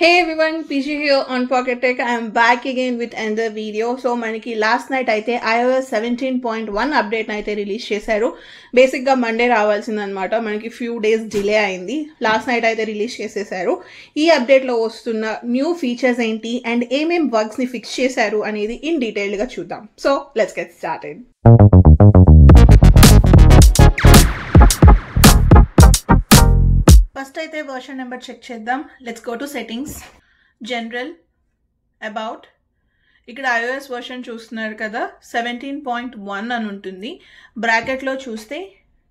Hey everyone, PG here on Pocket Tech. I am back again with another video. So manaki last night aithe iOS 17.1 update naithe release chesaru. Basic ga Monday raavalsindi anamata, manaki few days delay ayindi. Last night aithe release chesaru. Ee update lo vastunna new features enti and em bugs ni fix chesaru anedi in detail ga chuddam. So let's get started. First aithe version number check cheddam. Let's go to settings, general, about. ikkada iOS version chustunnaru kada 17.1 ani untundi, bracket lo chuste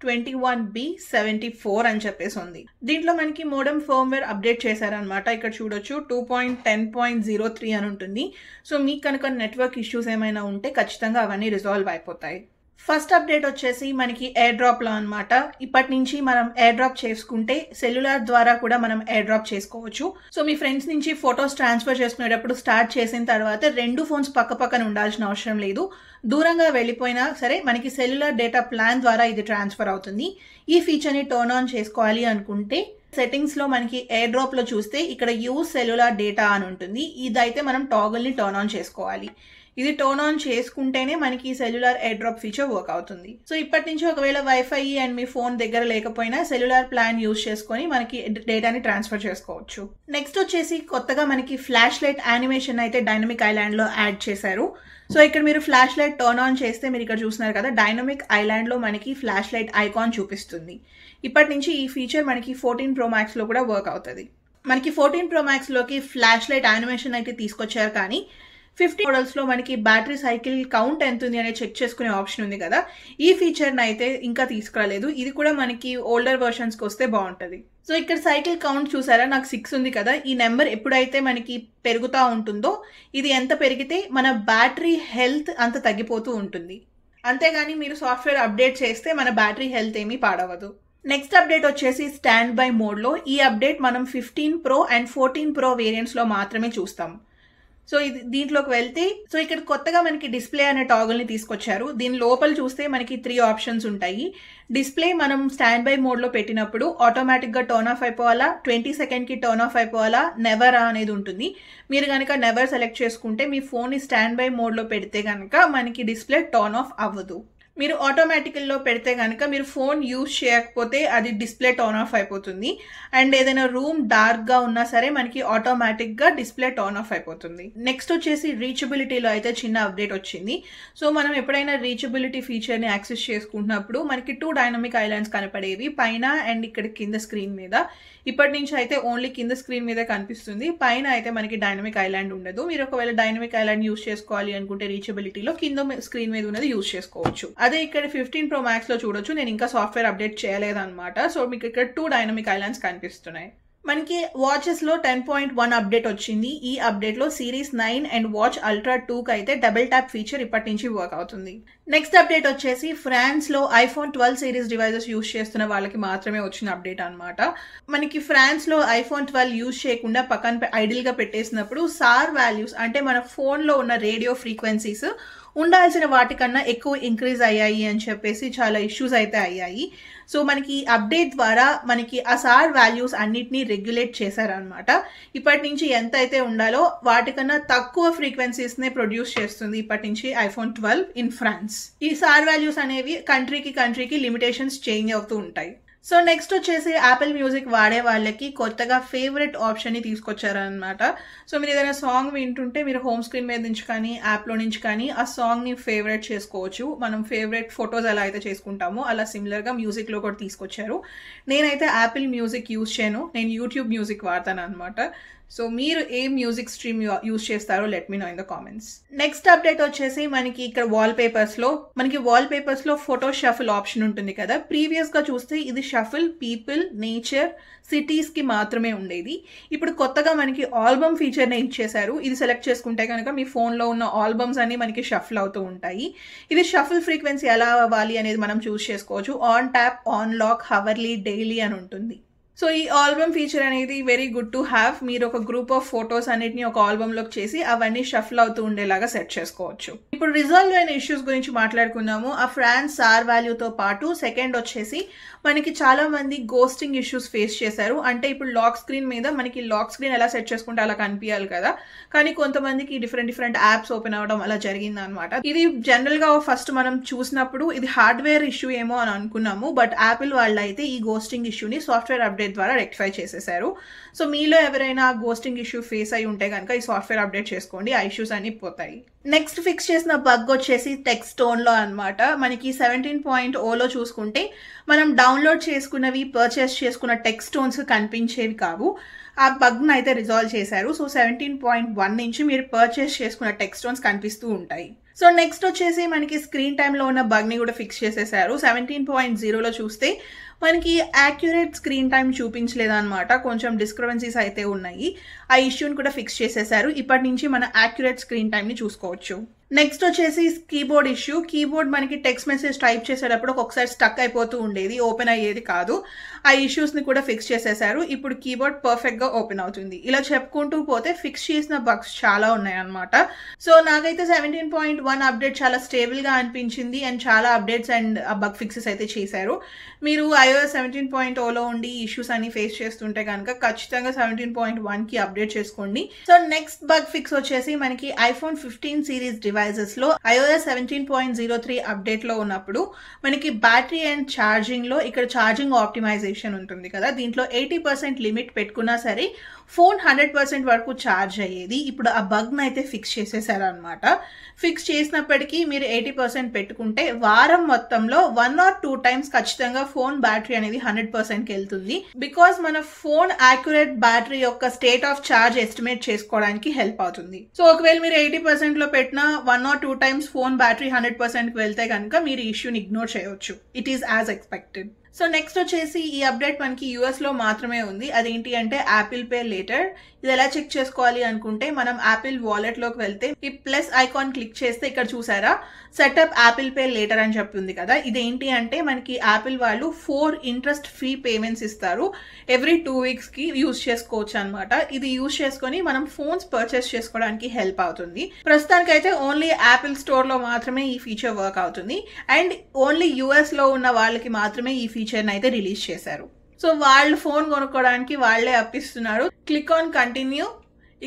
21b74 అని చెప్పేసి ఉంది. దీంట్లో మనకి modem firmware update చేశారనమాట. ఇక్కడ చూడొచ్చు 2.10.03 అని ఉంటుంది. సో మీకు కనుక నెట్వర్క్ ఇష్యూస్ ఏమైనా ఉంటే ఖచ్చితంగా అవన్నీ రిజాల్వ్ అయిపోతాయి. ఫస్ట్ అప్డేట్ వచ్చేసి మనకి ఎయిర్ డ్రాప్లో అనమాట. ఇప్పటి నుంచి మనం ఎయిర్ డ్రాప్ చేసుకుంటే సెల్యులార్ ద్వారా కూడా మనం ఎయిర్ డ్రాప్ చేసుకోవచ్చు. సో మీ ఫ్రెండ్స్ నుంచి ఫొటోస్ ట్రాన్స్ఫర్ చేసుకునేటప్పుడు స్టార్ట్ చేసిన తర్వాత రెండు ఫోన్స్ పక్కపక్కన ఉండాల్సిన అవసరం లేదు. దూరంగా వెళ్ళిపోయినా సరే మనకి సెల్యులార్ డేటా ప్లాన్ ద్వారా ఇది ట్రాన్స్ఫర్ అవుతుంది. ఈ ఫీచర్ని టర్న్ ఆన్ చేసుకోవాలి అనుకుంటే సెట్టింగ్స్లో మనకి ఎయిర్ డ్రాప్లో చూస్తే ఇక్కడ యూజ్ సెల్యులార్ డేటా అని ఉంటుంది. ఇదైతే మనం టాగుల్ని టర్న్ ఆన్ చేసుకోవాలి. ఇది టర్న్ ఆన్ చేసుకుంటేనే మనకి cellular air drop feature work అవుతుంది. సో ఇప్పటి నుంచి ఒకవేళ వైఫై అండ్ మీ ఫోన్ దగ్గర లేకపోయినా సెల్యులార్ ప్లాన్ యూజ్ చేసుకొని మనకి డేటాని ట్రాన్స్ఫర్ చేసుకోవచ్చు. నెక్స్ట్ వచ్చేసి కొత్తగా మనకి ఫ్లాష్ లైట్ యానిమేషన్ అయితే డైనమిక్ ఐలాండ్లో యాడ్ చేశారు. సో ఇక్కడ మీరు ఫ్లాష్ లైట్ టర్న్ ఆన్ చేస్తే మీరు ఇక్కడ చూస్తున్నారు కదా, డైనమిక్ ఐలాండ్లో మనకి ఫ్లాష్ లైట్ ఐకాన్ చూపిస్తుంది. ఇప్పటి నుంచి ఈ ఫీచర్ మనకి 14 Pro Maxలో కూడా వర్క్ అవుతుంది. మనకి 14 Pro Maxలోకి ఫ్లాష్ లైట్ యానిమేషన్ అయితే తీసుకొచ్చారు, కానీ 50 మోడల్స్లో మనకి బ్యాటరీ సైకిల్ కౌంట్ ఎంత ఉంది అనేది చెక్ చేసుకునే ఆప్షన్ ఉంది కదా, ఈ ఫీచర్ని అయితే ఇంకా తీసుకురాలేదు. ఇది కూడా మనకి ఓల్డర్ వర్షన్స్కి వస్తే బాగుంటుంది. సో ఇక్కడ సైకిల్ కౌంట్ చూసారా, నాకు 6 ఉంది కదా. ఈ నెంబర్ ఎప్పుడైతే మనకి పెరుగుతూ ఉంటుందో, ఇది ఎంత పెరిగితే మన బ్యాటరీ హెల్త్ అంత తగ్గిపోతూ ఉంటుంది. అంతేగాని మీరు సాఫ్ట్వేర్ అప్డేట్ చేస్తే మన బ్యాటరీ హెల్త్ ఏమీ పాడవదు. నెక్స్ట్ అప్డేట్ వచ్చేసి స్టాండ్ బై మోడ్లో. ఈ అప్డేట్ మనం 15 Pro అండ్ 14 Pro వేరియంట్స్లో మాత్రమే చూస్తాం. సో ఇది దీంట్లోకి వెళ్తే సో ఇక్కడ కొత్తగా మనకి డిస్ప్లే అనే టాగుల్ని తీసుకొచ్చారు. దీని లోపల చూస్తే మనకి 3 ఆప్షన్స్ ఉంటాయి. డిస్ప్లే మనం స్టాండ్ బై మోడ్లో పెట్టినప్పుడు ఆటోమేటిక్గా టర్న్ ఆఫ్ అయిపోవాలా, 20 సెకండ్కి టర్న్ ఆఫ్ అయిపోవాలా, నెవరా అనేది ఉంటుంది. మీరు కనుక నెవర్ సెలెక్ట్ చేసుకుంటే మీ ఫోన్ని స్టాండ్ బై మోడ్లో పెడితే కనుక మనకి డిస్ప్లే టర్న్ ఆఫ్ అవ్వదు. మీరు ఆటోమేటికల్లో పెడితే కనుక మీరు ఫోన్ యూజ్ చేయకపోతే అది డిస్ప్లే టర్న్ ఆఫ్ అయిపోతుంది. అండ్ ఏదైనా రూమ్ డార్క్గా ఉన్నా సరే మనకి ఆటోమేటిక్గా డిస్ప్లే టర్న్ ఆఫ్ అయిపోతుంది. నెక్స్ట్ వచ్చేసి రీచబిలిటీలో అయితే చిన్న అప్డేట్ వచ్చింది. సో మనం ఎప్పుడైనా రీచబిలిటీ ఫీచర్ని యాక్సెస్ చేసుకుంటున్నప్పుడు మనకి 2 డైనమిక్ ఐలాండ్స్ కనపడేవి, పైన అండ్ ఇక్కడ కింద స్క్రీన్ మీద. ఇప్పటి నుంచి అయితే ఓన్లీ కింద స్క్రీన్ మీదే కనిపిస్తుంది, పైన అయితే మనకి డైనమిక్ ఐలాండ్ ఉండదు. మీరు ఒకవేళ డైనమిక్ ఐలాండ్ యూజ్ చేసుకోవాలి అనుకుంటే రీచబిలిటీలో కింద స్క్రీన్ మీద ఉన్నది యూజ్ చేసుకోవచ్చు. అదే ఇక్కడ 15 Pro Maxలో చూడొచ్చు, నేను ఇంకా సాఫ్ట్వేర్ అప్డేట్ చేయలేదన్నమాట. సో మీకు ఇక్కడ 2 డైనమిక్ ఐలాండ్స్ కనిపిస్తున్నాయి. మనకి వాచెస్లో 10.1 అప్డేట్ వచ్చింది. ఈ అప్డేట్లో సిరీస్ 9 అండ్ వాచ్ అల్ట్రా 2కి అయితే డబుల్ ట్యాప్ ఫీచర్ ఇప్పటి నుంచి వర్క్ అవుతుంది. నెక్స్ట్ అప్డేట్ వచ్చేసి ఫ్రాన్స్లో ఐఫోన్ 12 సిరీస్ డివైజెస్ యూజ్ చేస్తున్న వాళ్ళకి మాత్రమే వచ్చిన అప్డేట్ అనమాట. మనకి ఫ్రాన్స్లో ఐఫోన్ 12 యూజ్ చేయకుండా పక్కన ఐడిల్గా పెట్టేసినప్పుడు సార్ వాల్యూస్ అంటే మన ఫోన్లో ఉన్న రేడియో ఫ్రీక్వెన్సీస్ ఉండాల్సిన వాటికన్నా ఎక్కువ ఇంక్రీజ్ అయ్యాయి అని చెప్పేసి చాలా ఇష్యూస్ అయితే అయ్యాయి. సో మనకి ఈ అప్డేట్ ద్వారా మనకి ఆ సార్ వాల్యూస్ అన్నిటినీ రెగ్యులేట్ చేశారనమాట. ఇప్పటి నుంచి ఎంత అయితే ఉండాలో వాటికన్నా తక్కువ ఫ్రీక్వెన్సీస్నే ప్రొడ్యూస్ చేస్తుంది ఇప్పటి నుంచి ఐఫోన్ 12 ఇన్ ఫ్రాన్స్. ఈ సార్ వాల్యూస్ అనేవి కంట్రీకి లిమిటేషన్స్ చేంజ్ అవుతూ ఉంటాయి. సో నెక్స్ట్ వచ్చేసి యాపిల్ మ్యూజిక్ వాడే వాళ్ళకి కొత్తగా ఫేవరెట్ ఆప్షన్ని తీసుకొచ్చారనమాట. సో మీరు ఏదైనా సాంగ్ వింటుంటే మీరు హోమ్ స్క్రీన్ మీద నుంచి కానీ యాప్లో నుంచి కానీ ఆ సాంగ్ని ఫేవరెట్ చేసుకోవచ్చు. మనం ఫేవరెట్ ఫొటోస్ ఎలా అయితే చేసుకుంటామో అలా సిమిలర్గా మ్యూజిక్లో కూడా తీసుకొచ్చారు. నేనైతే యాపిల్ మ్యూజిక్ యూజ్ చేయను, నేను యూట్యూబ్ మ్యూజిక్ వాడతాను అనమాట. సో మీరు ఏ మ్యూజిక్ స్ట్రీమ్ యూజ్ చేస్తారో let me know in the comments. Next update వచ్చేసి మనకి ఇక్కడ వాల్ పేపర్స్లో ఫోటో షఫుల్ ఆప్షన్ ఉంటుంది కదా. ప్రీవియస్గా చూస్తే ఇది షఫుల్ పీపుల్, నేచర్, సిటీస్కి మాత్రమే ఉండేది. ఇప్పుడు కొత్తగా మనకి ఆల్బమ్ ఫీచర్ని ఇచ్చేశారు. ఇది సెలెక్ట్ చేసుకుంటే కనుక మీ ఫోన్లో ఉన్న ఆల్బమ్స్ అన్నీ మనకి షఫుల్ అవుతూ ఉంటాయి. ఇది షఫుల్ ఫ్రీక్వెన్సీ ఎలా అవ్వాలి అనేది మనం చూస్ చేసుకోవచ్చు. On tap, on lock, hourly, daily అని ఉంటుంది. సో ఈ ఆల్బమ్ ఫీచర్ అనేది వెరీ గుడ్ టు హ్యావ్. మీరు ఒక గ్రూప్ ఆఫ్ ఫొటోస్ అన్నిటిని ఒక ఆల్బమ్లోకి చేసి అవన్నీ షఫల్ అవుతూ ఉండేలాగా సెట్ చేసుకోవచ్చు. ఇప్పుడు రిజాల్వ్ అయిన ఇష్యూస్ గురించి మాట్లాడుకున్నాము. ఆ ఫ్రాన్స్ సార్ వాల్యూతో పాటు సెకండ్ వచ్చేసి మనకి చాలా మంది గోస్టింగ్ ఇష్యూస్ ఫేస్ చేశారు. అంటే ఇప్పుడు లాక్ స్క్రీన్ మీద మనకి లాక్ స్క్రీన్ ఎలా సెట్ చేసుకుంటే అలా కనిపించాలి కదా, కానీ కొంతమందికి డిఫరెంట్ యాప్స్ ఓపెన్ అవ్వడం అలా జరిగింది అనమాట. ఇది జనరల్గా ఫస్ట్ మనం చూసినప్పుడు ఇది హార్డ్వేర్ ఇష్యూ ఏమో అని అనుకున్నాము, బట్ యాపిల్ వాళ్ళు అయితే ఈ గోస్టింగ్ ఇష్యూని సాఫ్ట్వేర్ అప్డేట్ ద్వారా రెక్టిఫై చేసేసారు. సో మీలో ఎవరైనా గోస్టింగ్ ఇష్యూ ఫేస్ అయి ఉంటే కనుక ఈ సాఫ్ట్వేర్ అప్డేట్ చేసుకోండి, ఆ ఇష్యూస్ అన్ని పోతాయి. నెక్స్ట్ ఫిక్స్ చేసిన బగ్ వచ్చేసి టెక్స్ట్ టోన్లో అనమాట. మనకి 17.0లో చూసుకుంటే మనం డౌన్లోడ్ చేసుకున్నవి పర్చేస్ చేసుకున్న టెక్స్ట్ టోన్స్ కనిపించేవి కావు. ఆ బగ్ను అయితే రిజాల్వ్ చేశారు. సో 17.1 నుంచి మీరు పర్చేస్ చేసుకున్న టెక్స్ట్ టోన్స్ కనిపిస్తూ ఉంటాయి. సో నెక్స్ట్ వచ్చేసి మనకి స్క్రీన్ టైంలో ఉన్న బగ్ని కూడా ఫిక్స్ చేసేసారు. 17.0లో చూస్తే మనకి యాక్యురేట్ స్క్రీన్ టైం చూపించలేదన్నమాట, కొంచెం డిస్క్రవెన్సీస్ అయితే ఉన్నాయి. ఆ ఇష్యూని కూడా ఫిక్స్ చేసేసారు. ఇప్పటి నుంచి మన యాక్యురేట్ స్క్రీన్ టైంని చూసుకోవచ్చు. నెక్స్ట్ వచ్చేసి కీబోర్డ్ ఇష్యూ. కీబోర్డ్ మనకి టెక్స్ట్ మెసేజ్ టైప్ చేసేటప్పుడు ఒక్కొక్కసారి స్టక్ అయిపోతూ ఉండేది, ఓపెన్ అయ్యేది కాదు. ఆ ఇష్యూస్ని కూడా ఫిక్స్ చేసేసారు. ఇప్పుడు కీబోర్డ్ పర్ఫెక్ట్గా ఓపెన్ అవుతుంది. ఇలా చెప్పుకుంటూ పోతే ఫిక్స్ చేసిన బగ్స్ చాలా ఉన్నాయన్నమాట. సో నాకైతే 17.1 అప్డేట్ చాలా స్టేబుల్గా అనిపించింది అండ్ చాలా అప్డేట్స్ అండ్ బగ్ ఫిక్సెస్ అయితే చేశారు. మీరు iOS 17.0లో ఉండి ఇష్యూస్ అన్ని ఫేస్ చేస్తుంటే కనుక ఖచ్చితంగా 17.1కి అప్డేట్ చేసుకోండి. సో నెక్స్ట్ బగ్ ఫిక్స్ వచ్చేసి మనకి ఐఫోన్ 15 సిరీస్ డివైజెస్లో iOS 17.03 అప్డేట్లో ఉన్నప్పుడు మనకి బ్యాటరీ అండ్ ఛార్జింగ్లో ఇక్కడ ఛార్జింగ్ ఆప్టిమైజేషన్ ఉంటుంది కదా, దీంట్లో 80% లిమిట్ పెట్టుకున్నా సరే ఫోన్ 100% వరకు ఛార్జ్ అయ్యేది. ఇప్పుడు ఆ బగ్ను అయితే ఫిక్స్ చేసేసారనమాట. ఫిక్స్ చేసినప్పటికీ మీరు 80% పెట్టుకుంటే వారం మొత్తంలో 1 or 2 టైమ్స్ ఖచ్చితంగా ఫోన్ బ్యాటరీ అనేది 100%కి వెళ్తుంది. బికాస్ మన ఫోన్ యాక్యురేట్ బ్యాటరీ యొక్క స్టేట్ ఆఫ్ ఛార్జ్ ఎస్టిమేట్ చేసుకోవడానికి హెల్ప్ అవుతుంది. సో ఒకవేళ మీరు 80%లో పెట్టిన 1 or 2 టైమ్స్ ఫోన్ బ్యాటరీ 100%కి వెళ్తే కనుక మీరు ఇష్యూని ఇగ్నోర్ చేయవచ్చు. It is as expected. So next వచ్చేసి ఈ అప్డేట్ మనకి యూఎస్లో మాత్రమే ఉంది. అదేంటి అంటే యాపిల్ పే లేటర్. ఇది ఎలా చెక్ చేసుకోవాలి అనుకుంటే మనం యాపిల్ వాలెట్లోకి వెళ్తే ఈ ప్లస్ ఐకాన్ క్లిక్ చేస్తే ఇక్కడ చూసారా సెటప్ యాపిల్ పే లేటర్ అని చెప్తుంది కదా. ఇదేంటి అంటే మనకి యాపిల్ వాళ్ళు 4 ఇంట్రెస్ట్ ఫ్రీ పేమెంట్స్ ఇస్తారు. ఎవ్రీ 2 weeks యూజ్ చేసుకోవచ్చు అనమాట. ఇది యూజ్ చేసుకుని మనం ఫోన్స్ పర్చేస్ చేసుకోవడానికి హెల్ప్ అవుతుంది. ప్రస్తుతానికైతే ఓన్లీ యాపిల్ స్టోర్లో మాత్రమే ఈ ఫీచర్ వర్క్ అవుతుంది అండ్ ఓన్లీ యూఎస్లో ఉన్న వాళ్ళకి మాత్రమే ఈ ఫీచర్ని అయితే రిలీజ్ చేశారు. సో వాళ్ళు ఫోన్ కొనుక్కోవడానికి వాళ్ళే అప్పిస్తున్నారు. Click on continue.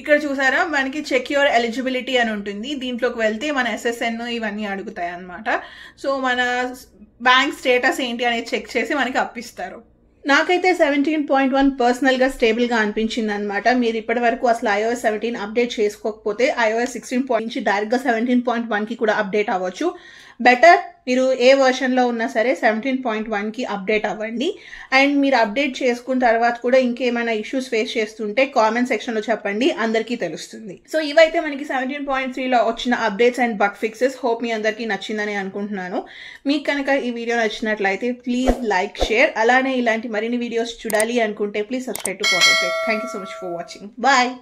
ఇక్కడ చూసారా మనకి చెక్ యువర్ ఎలిజిబిలిటీ అని ఉంటుంది. దీంట్లోకి వెళ్తే మన SSN ఇవన్నీ అడుగుతాయి అన్నమాట. సో మన బ్యాంక్ స్టేటస్ ఏంటి అనేది చెక్ చేసి మనకి అప్పిస్తారు. నాకైతే 17.1 పర్సనల్గా స్టేబుల్గా అనిపించింది అనమాట. మీరు ఇప్పటి వరకు అసలు iOS 17 అప్డేట్ చేసుకోకపోతే iOS 16 నుంచి డైరెక్ట్గా 17.1కి కూడా అప్డేట్ అవ్వచ్చు. బెటర్ మీరు ఏ వర్షన్లో ఉన్నా సరే 17.1కి అప్డేట్ అవ్వండి. అండ్ మీరు అప్డేట్ చేసుకున్న తర్వాత కూడా ఇంకేమైనా ఇష్యూస్ ఫేస్ చేస్తుంటే కామెంట్ సెక్షన్లో చెప్పండి, అందరికీ తెలుస్తుంది. సో ఇవైతే మనకి 17.3లో వచ్చిన updates and bug fixes. Hope మీ అందరికీ నచ్చిందని అనుకుంటున్నాను. మీకు కనుక ఈ వీడియో నచ్చినట్లయితే ప్లీజ్ లైక్, షేర్. అలానే ఇలాంటి మరిన్ని వీడియోస్ చూడాలి అనుకుంటే please subscribe to Pocket Tech. Thank you so much for watching. Bye.